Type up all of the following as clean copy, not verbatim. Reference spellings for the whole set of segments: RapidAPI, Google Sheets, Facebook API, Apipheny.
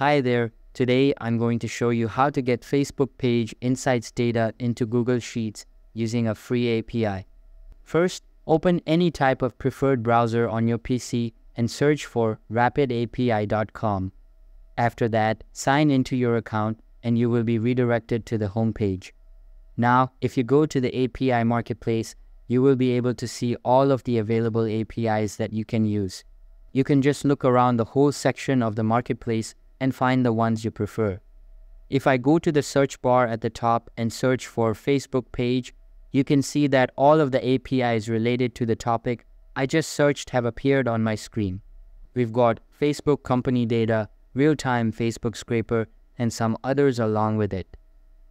Hi there, today I'm going to show you how to get Facebook page insights data into Google Sheets using a free API. First, open any type of preferred browser on your PC and search for rapidapi.com. After that, sign into your account and you will be redirected to the home page. Now, if you go to the API marketplace, you will be able to see all of the available APIs that you can use. You can just look around the whole section of the marketplace and find the ones you prefer. If I go to the search bar at the top and search for Facebook page, you can see that all of the APIs related to the topic I just searched have appeared on my screen. We've got Facebook company data, real-time Facebook scraper, and some others along with it.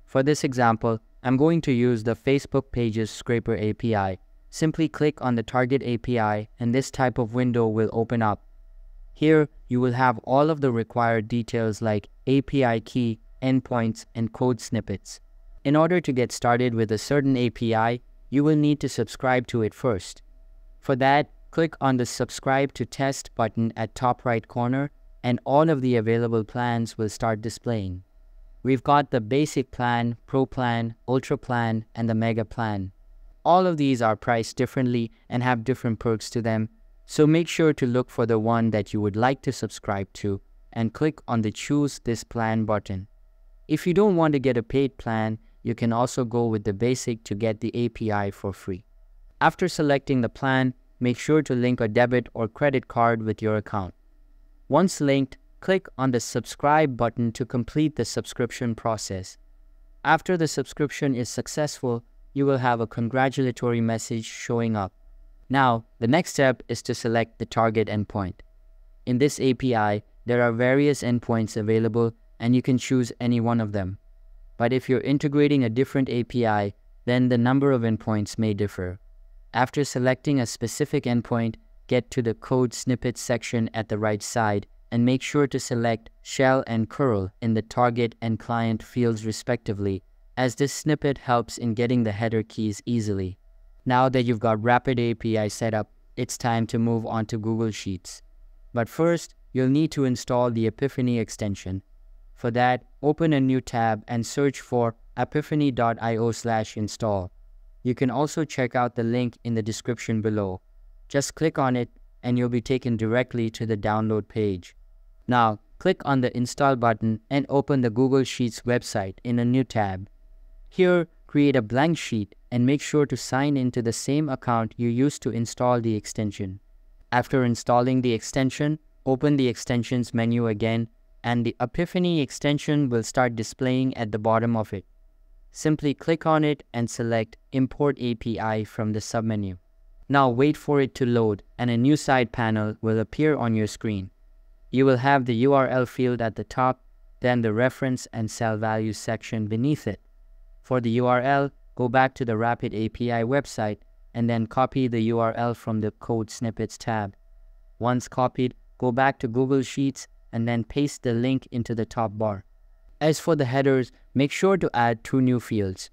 For this example, I'm going to use the Facebook Pages Scraper API. Simply click on the target API and this type of window will open up. Here, you will have all of the required details like API key, endpoints, and code snippets. In order to get started with a certain API, you will need to subscribe to it first. For that, click on the Subscribe to Test button at top right corner and all of the available plans will start displaying. We've got the Basic Plan, Pro Plan, Ultra Plan, and the Mega Plan. All of these are priced differently and have different perks to them, so make sure to look for the one that you would like to subscribe to and click on the Choose This Plan button. If you don't want to get a paid plan, you can also go with the Basic to get the API for free. After selecting the plan, make sure to link a debit or credit card with your account. Once linked, click on the Subscribe button to complete the subscription process. After the subscription is successful, you will have a congratulatory message showing up. Now, the next step is to select the target endpoint. In this API, there are various endpoints available and you can choose any one of them. But if you're integrating a different API, then the number of endpoints may differ. After selecting a specific endpoint, get to the code snippets section at the right side and make sure to select shell and curl in the target and client fields respectively, as this snippet helps in getting the header keys easily. Now that you've got RapidAPI set up, it's time to move on to Google Sheets. But first, you'll need to install the Apipheny extension. For that, open a new tab and search for apipheny.io/install. You can also check out the link in the description below. Just click on it and you'll be taken directly to the download page. Now, click on the Install button and open the Google Sheets website in a new tab. Here, create a blank sheet and make sure to sign into the same account you used to install the extension. After installing the extension, open the Extensions menu again and the Apipheny extension will start displaying at the bottom of it. Simply click on it and select Import API from the submenu. Now wait for it to load and a new side panel will appear on your screen. You will have the URL field at the top, then the reference and cell values section beneath it. For the URL, go back to the RapidAPI website and then copy the URL from the Code Snippets tab. Once copied, go back to Google Sheets and then paste the link into the top bar. As for the headers, make sure to add 2 new fields.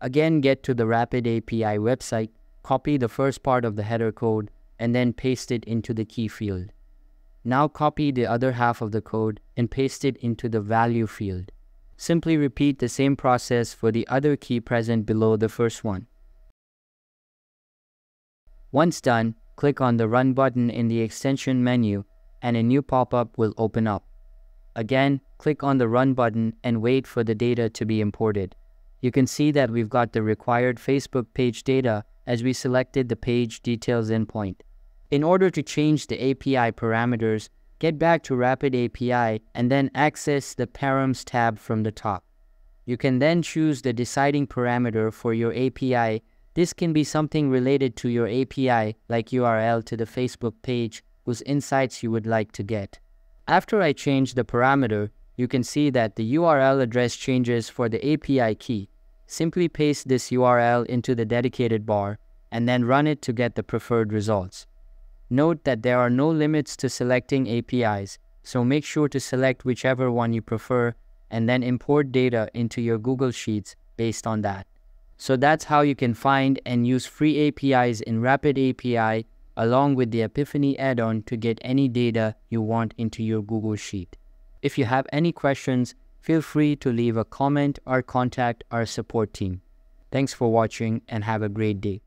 Again, get to the RapidAPI website, copy the first part of the header code, and then paste it into the key field. Now copy the other half of the code and paste it into the value field. Simply repeat the same process for the other key present below the first one. Once done, click on the Run button in the extension menu and a new pop-up will open up. Again, click on the Run button and wait for the data to be imported. You can see that we've got the required Facebook page data as we selected the page details endpoint. In order to change the API parameters, get back to RapidAPI and then access the Params tab from the top. You can then choose the deciding parameter for your API. This can be something related to your API, like URL to the Facebook page, whose insights you would like to get. After I change the parameter, you can see that the URL address changes for the API key. Simply paste this URL into the dedicated bar and then run it to get the preferred results. Note that there are no limits to selecting APIs, so make sure to select whichever one you prefer and then import data into your Google Sheets based on that. So that's how you can find and use free APIs in RapidAPI along with the Apipheny add-on to get any data you want into your Google Sheet. If you have any questions, feel free to leave a comment or contact our support team. Thanks for watching and have a great day.